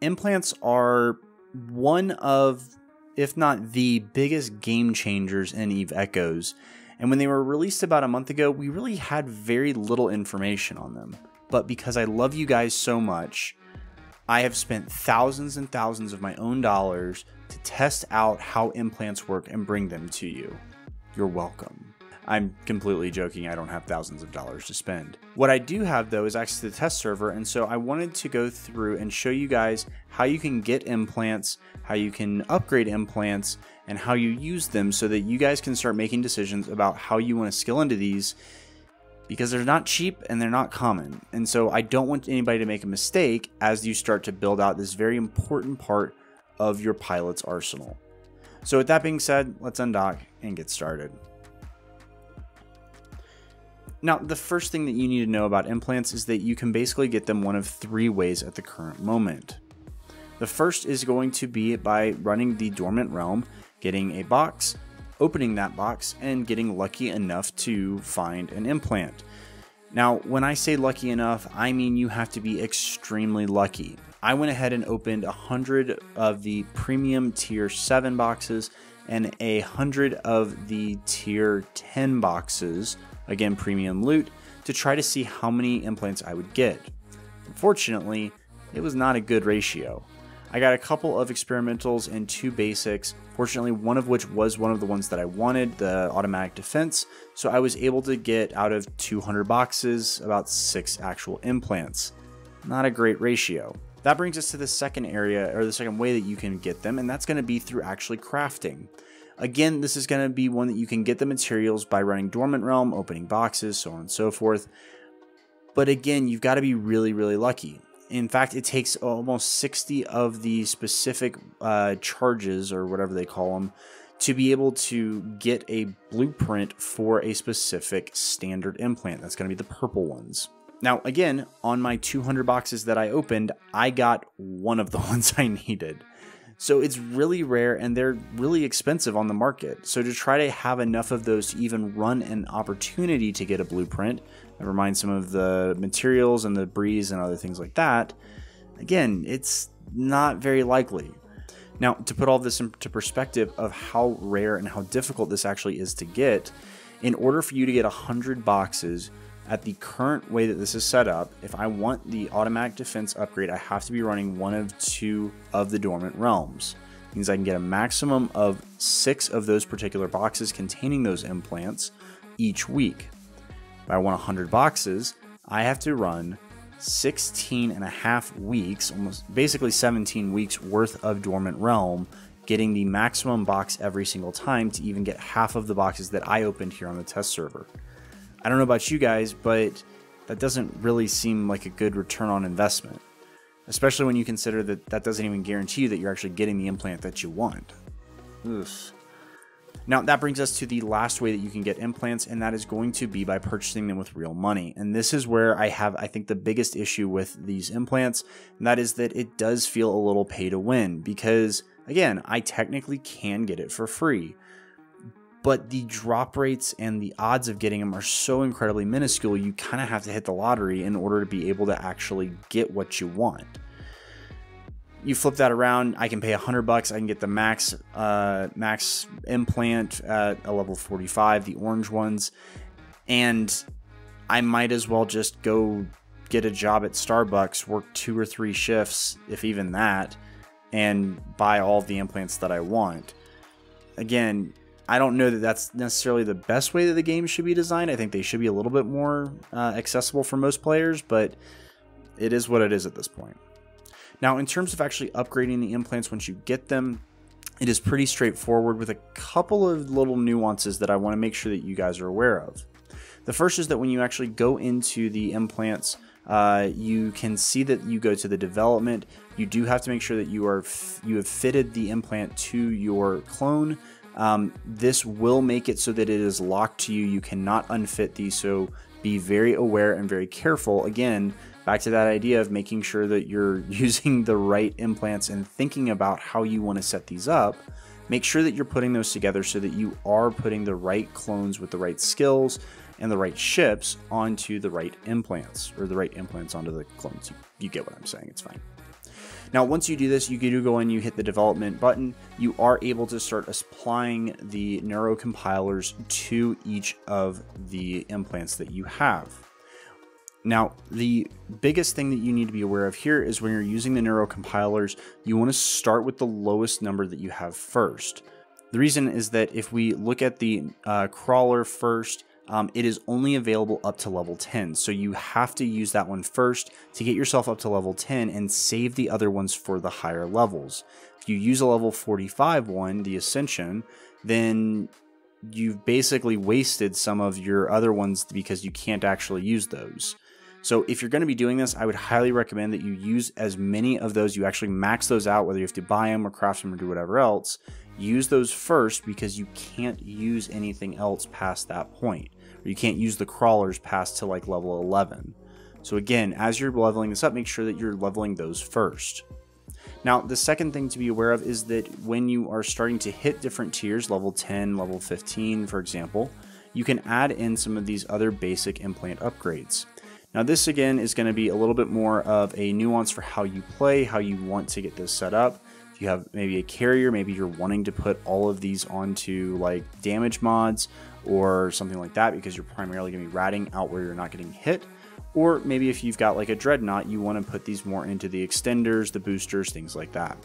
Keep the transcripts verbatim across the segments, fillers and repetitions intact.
implants are one of, if not the biggest game changers in Eve Echoes, and when they were released about a month ago, we really had very little information on them. But because I love you guys so much, I have spent thousands and thousands of my own dollars to test out how implants work and bring them to you. You're welcome. I'm completely joking, I don't have thousands of dollars to spend. What I do have though is access to the test server, and so I wanted to go through and show you guys how you can get implants, how you can upgrade implants, and how you use them so that you guys can start making decisions about how you want to scale into these, because they're not cheap and they're not common. And so I don't want anybody to make a mistake as you start to build out this very important part of your pilot's arsenal. So with that being said, let's undock and get started. Now, the first thing that you need to know about implants is that you can basically get them one of three ways at the current moment. The first is going to be by running the Dormant Realm, getting a box, opening that box, and getting lucky enough to find an implant. Now, when I say lucky enough, I mean you have to be extremely lucky. I went ahead and opened one hundred of the premium tier seven boxes and one hundred of the tier ten boxes, again premium loot, to try to see how many implants I would get. Unfortunately, it was not a good ratio. I got a couple of experimentals and two basics, fortunately one of which was one of the ones that I wanted, the automatic defense, so I was able to get out of two hundred boxes about six actual implants. Not a great ratio. That brings us to the second area, or the second way that you can get them, and that's going to be through actually crafting. Again, this is going to be one that you can get the materials by running Dormant Realm, opening boxes, so on and so forth, but again, you've got to be really, really lucky. In fact, it takes almost sixty of the specific uh, charges, or whatever they call them, to be able to get a blueprint for a specific standard implant. That's going to be the purple ones. Now, again, on my two hundred boxes that I opened, I got one of the ones I needed. So it's really rare, and they're really expensive on the market. So to try to have enough of those to even run an opportunity to get a blueprint, never mind some of the materials and the breeze and other things like that, again, it's not very likely. Now, to put all this into perspective of how rare and how difficult this actually is to get, in order for you to get one hundred boxes, at the current way that this is set up, if I want the automatic defense upgrade, I have to be running one of two of the Dormant Realms. It means I can get a maximum of six of those particular boxes containing those implants each week. If I want one hundred boxes, I have to run sixteen and a half weeks, almost basically seventeen weeks worth of Dormant Realm, getting the maximum box every single time to even get half of the boxes that I opened here on the test server. I don't know about you guys, but that doesn't really seem like a good return on investment, especially when you consider that that doesn't even guarantee you that you're actually getting the implant that you want. Ugh. Now that brings us to the last way that you can get implants, and that is going to be by purchasing them with real money. And this is where I have, I think, the biggest issue with these implants, and that is that it does feel a little pay to win, because again, I technically can get it for free, but the drop rates and the odds of getting them are so incredibly minuscule, you kind of have to hit the lottery in order to be able to actually get what you want. You flip that around, I can pay one hundred bucks, I can get the max uh, max implant at a level forty-five, the orange ones, and I might as well just go get a job at Starbucks, work two or three shifts, if even that, and buy all the implants that I want. Again, I don't know that that's necessarily the best way that the game should be designed. I think they should be a little bit more uh, accessible for most players, but it is what it is at this point. Now, in terms of actually upgrading the implants once you get them, it is pretty straightforward with a couple of little nuances that I want to make sure that you guys are aware of. The first is that when you actually go into the implants, uh, you can see that you go to the development. You do have to make sure that you are f you have fitted the implant to your clone. Um, this will make it so that it is locked to you. You cannot unfit these, so be very aware and very careful. Again, back to that idea of making sure that you're using the right implants and thinking about how you want to set these up. Make sure that you're putting those together so that you are putting the right clones with the right skills and the right chips onto the right implants, or the right implants onto the clones. You, you get what I'm saying, it's fine. Now, once you do this, you do go in, you hit the development button, you are able to start applying the neuro compilers to each of the implants that you have. Now, the biggest thing that you need to be aware of here is when you're using the neuro compilers, you want to start with the lowest number that you have first. The reason is that if we look at the uh, crawler first, um, it is only available up to level ten. So you have to use that one first to get yourself up to level ten and save the other ones for the higher levels. If you use a level forty-five one, the Ascension, then you've basically wasted some of your other ones because you can't actually use those. So if you're going to be doing this, I would highly recommend that you use as many of those. You actually max those out, whether you have to buy them or craft them or do whatever else. Use those first because you can't use anything else past that point. Or you can't use the crawlers past to like level eleven. So again, as you're leveling this up, make sure that you're leveling those first. Now, the second thing to be aware of is that when you are starting to hit different tiers, level ten, level fifteen, for example, you can add in some of these other basic implant upgrades. Now this again is going to be a little bit more of a nuance for how you play, how you want to get this set up. If you have maybe a carrier, maybe you're wanting to put all of these onto like damage mods or something like that because you're primarily going to be ratting out where you're not getting hit. Or maybe if you've got like a dreadnought, you want to put these more into the extenders, the boosters, things like that.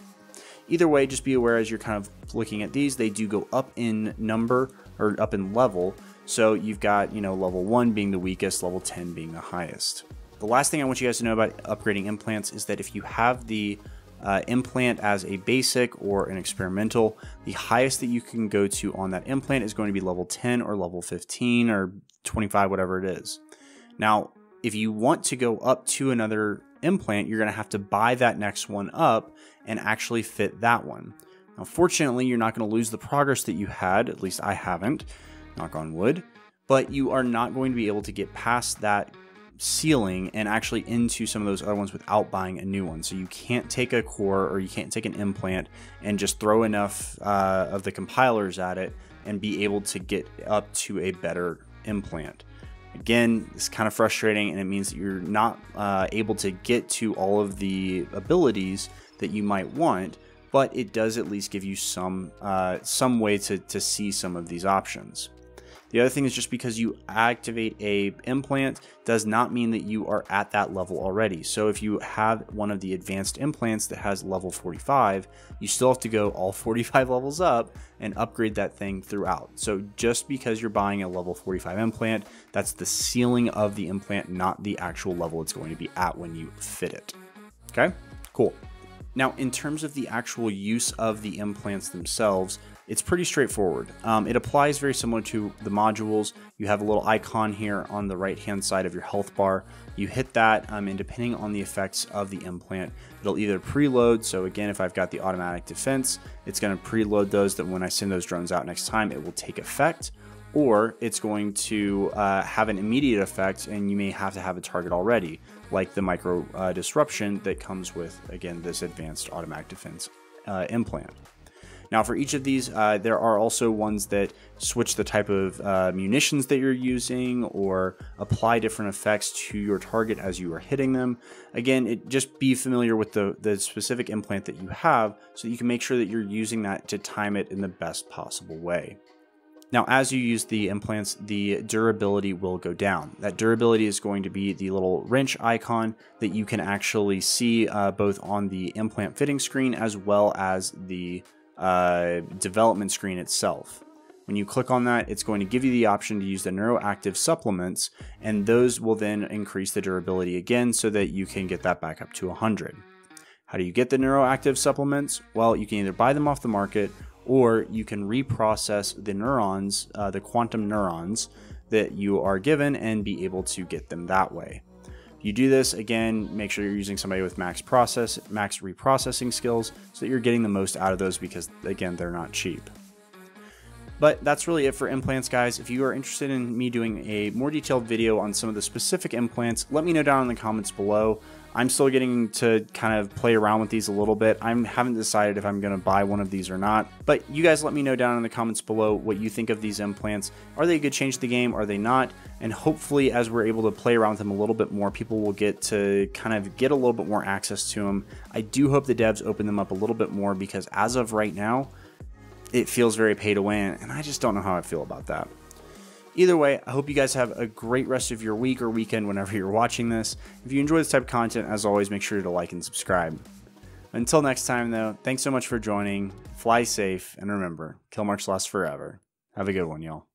Either way, just be aware as you're kind of looking at these, they do go up in number or up in level. So you've got, you know, level one being the weakest, level ten being the highest. The last thing I want you guys to know about upgrading implants is that if you have the uh, implant as a basic or an experimental, the highest that you can go to on that implant is going to be level ten or level fifteen or twenty-five, whatever it is. Now, if you want to go up to another implant, you're going to have to buy that next one up and actually fit that one. Now, fortunately, you're not going to lose the progress that you had, at least I haven't. Knock on wood, but you are not going to be able to get past that ceiling and actually into some of those other ones without buying a new one. So you can't take a core or you can't take an implant and just throw enough uh, of the compilers at it and be able to get up to a better implant. Again, it's kind of frustrating and it means that you're not uh, able to get to all of the abilities that you might want, but it does at least give you some, uh, some way to, to see some of these options. The other thing is just because you activate a implant does not mean that you are at that level already. So if you have one of the advanced implants that has level forty-five, you still have to go all forty-five levels up and upgrade that thing throughout. So just because you're buying a level forty-five implant, that's the ceiling of the implant, not the actual level it's going to be at when you fit it. Okay, cool. Now, in terms of the actual use of the implants themselves, it's pretty straightforward. Um, it applies very similar to the modules. You have a little icon here on the right-hand side of your health bar. You hit that, um, and depending on the effects of the implant, it'll either preload. So again, if I've got the automatic defense, it's gonna preload those that when I send those drones out next time, it will take effect, or it's going to uh, have an immediate effect and you may have to have a target already, like the micro uh, disruption that comes with, again, this advanced automatic defense uh, implant. Now for each of these, uh, there are also ones that switch the type of uh, munitions that you're using or apply different effects to your target as you are hitting them. Again, it, just be familiar with the, the specific implant that you have so that you can make sure that you're using that to time it in the best possible way. Now, as you use the implants, the durability will go down. That durability is going to be the little wrench icon that you can actually see uh, both on the implant fitting screen as well as the uh, development screen itself. When you click on that, it's going to give you the option to use the neuroactive supplements, and those will then increase the durability again so that you can get that back up to one hundred. How do you get the neuroactive supplements? Well, you can either buy them off the market, or you can reprocess the neurons, uh, the quantum neurons that you are given and be able to get them that way. You do this, again, make sure you're using somebody with max process, max reprocessing skills so that you're getting the most out of those because, again, they're not cheap. But that's really it for implants, guys. If you are interested in me doing a more detailed video on some of the specific implants, let me know down in the comments below. I'm still getting to kind of play around with these a little bit. I haven't decided if I'm going to buy one of these or not, but you guys let me know down in the comments below what you think of these implants. Are they a good change to the game? Are they not? And hopefully as we're able to play around with them a little bit more, people will get to kind of get a little bit more access to them. I do hope the devs open them up a little bit more, because as of right now, it feels very pay to win, and I just don't know how I feel about that. Either way, I hope you guys have a great rest of your week or weekend whenever you're watching this. If you enjoy this type of content, as always, make sure to like and subscribe. Until next time, though, thanks so much for joining. Fly safe, and remember, kill marks last forever. Have a good one, y'all.